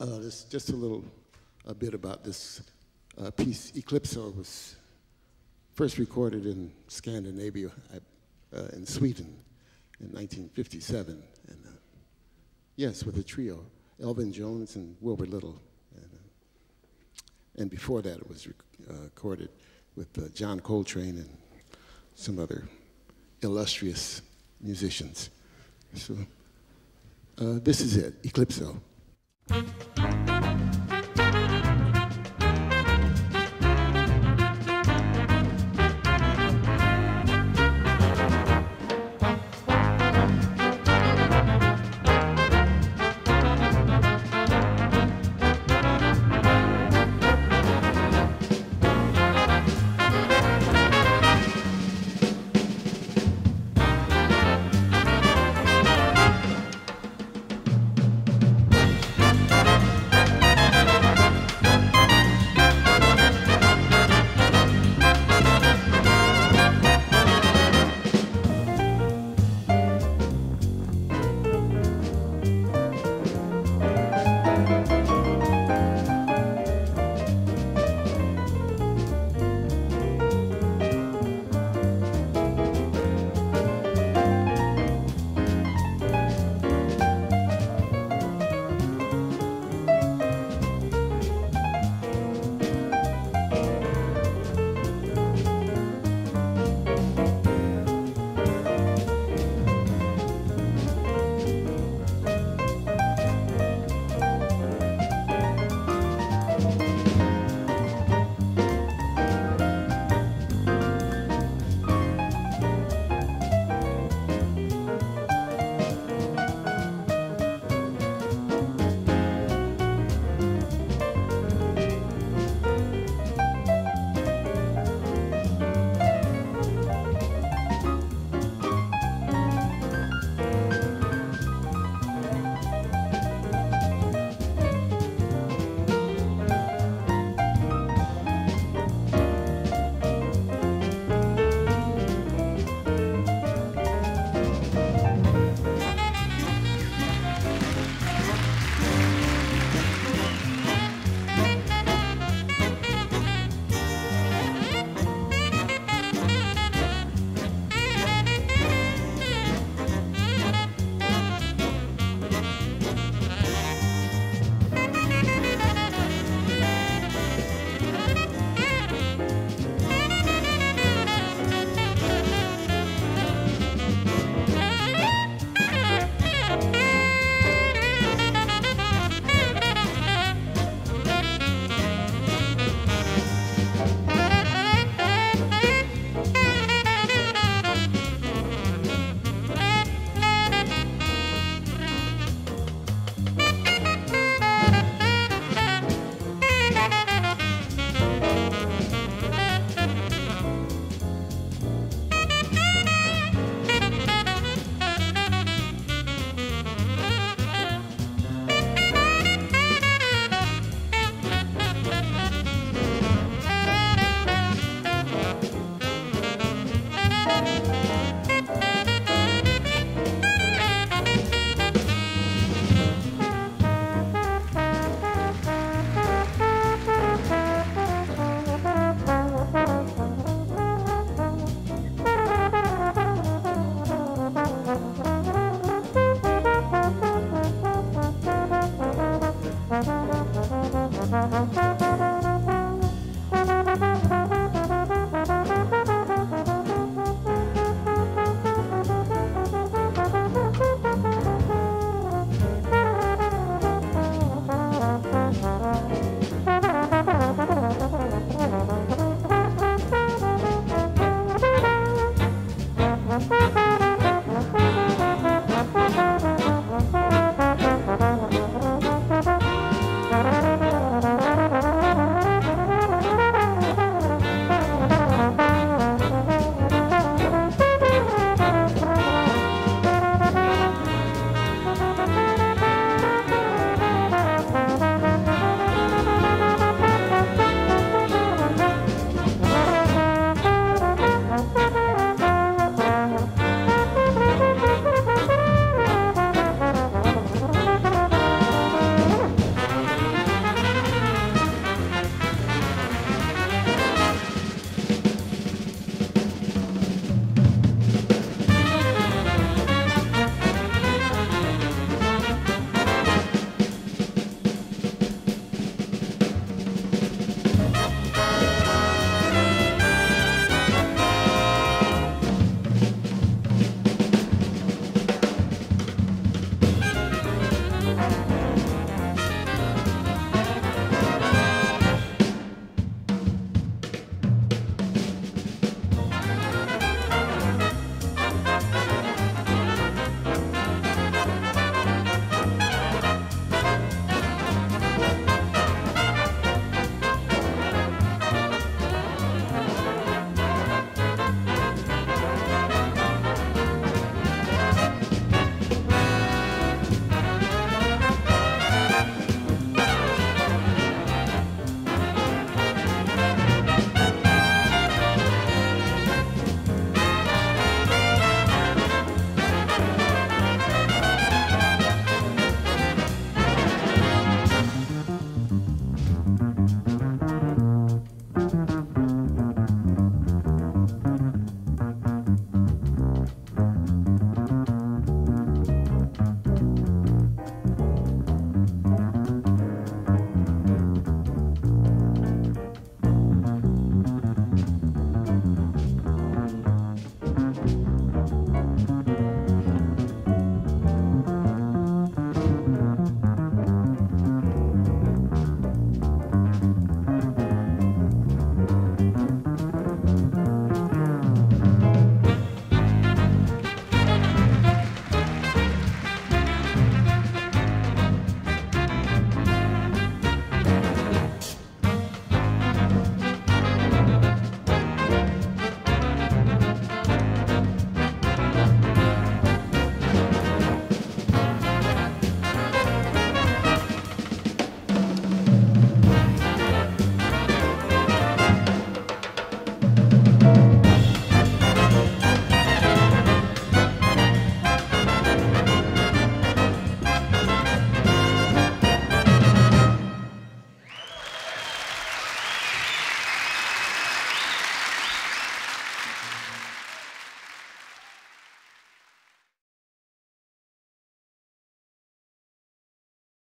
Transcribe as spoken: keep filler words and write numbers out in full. Uh, this, just a little a bit about this uh, piece. Eclipso was first recorded in Scandinavia, uh, in Sweden, in nineteen fifty-seven. And uh, yes, with a trio, Elvin Jones and Wilbur Little. And, uh, and before that, it was rec uh, recorded with uh, John Coltrane and some other illustrious musicians. So uh, this is it, Eclipso.